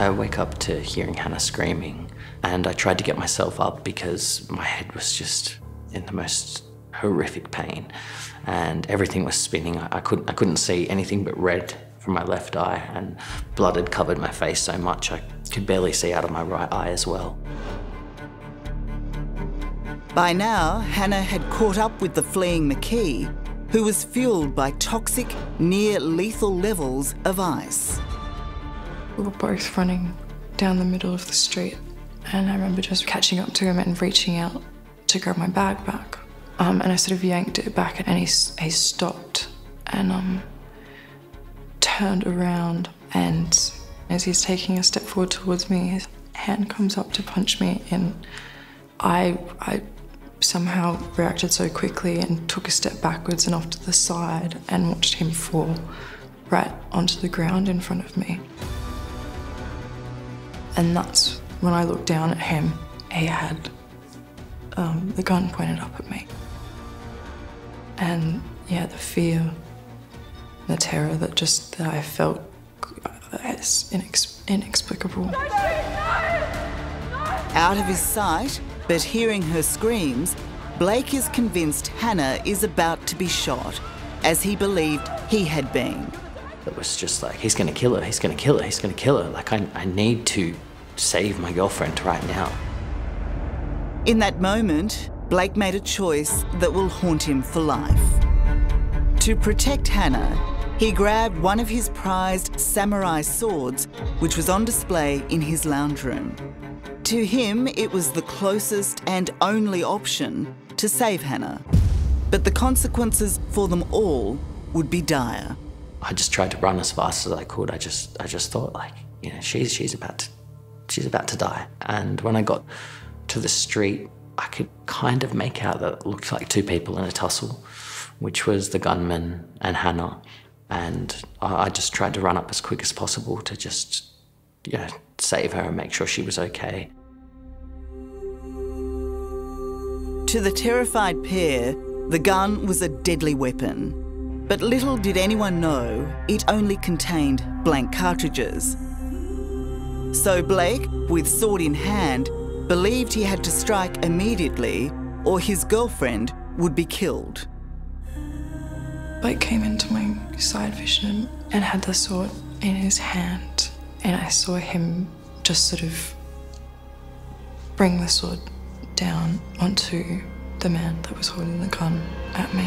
I wake up to hearing Hannah screaming, and I tried to get myself up because my head was just in the most horrific pain, and everything was spinning. I couldn't see anything but red from my left eye, and blood had covered my face so much I could barely see out of my right eye as well. By now, Hannah had caught up with the fleeing McKee, who was fueled by toxic, near-lethal levels of ice. We were both running down the middle of the street, and I remember just catching up to him and reaching out to grab my bag back. And I sort of yanked it back, and he stopped and turned around, and as he's taking a step forward towards me, his hand comes up to punch me, and I somehow reacted so quickly and took a step backwards and off to the side and watched him fall right onto the ground in front of me. And that's when I looked down at him. He had the gun pointed up at me. And yeah, the fear, the terror that I felt is inexplicable. No, no, no, no. Out of his sight, but hearing her screams, Blake is convinced Hannah is about to be shot, as he believed he had been. It was just like, he's gonna kill her, he's gonna kill her, he's gonna kill her. Like, I need to save my girlfriend right now. In that moment, Blake made a choice that will haunt him for life. To protect Hannah, he grabbed one of his prized samurai swords, which was on display in his lounge room. To him, it was the closest and only option to save Hannah. But the consequences for them all would be dire. I just tried to run as fast as I could. I just thought, like, you know, she's about to die. And when I got to the street, I could kind of make out that it looked like two people in a tussle, which was the gunman and Hannah. And I just tried to run up as quick as possible to just, you know, save her and make sure she was okay. To the terrified pair, the gun was a deadly weapon. But little did anyone know, it only contained blank cartridges. So Blake, with sword in hand, believed he had to strike immediately or his girlfriend would be killed. Blake came into my side vision and had the sword in his hand, and I saw him just sort of bring the sword down onto the man that was holding the gun at me.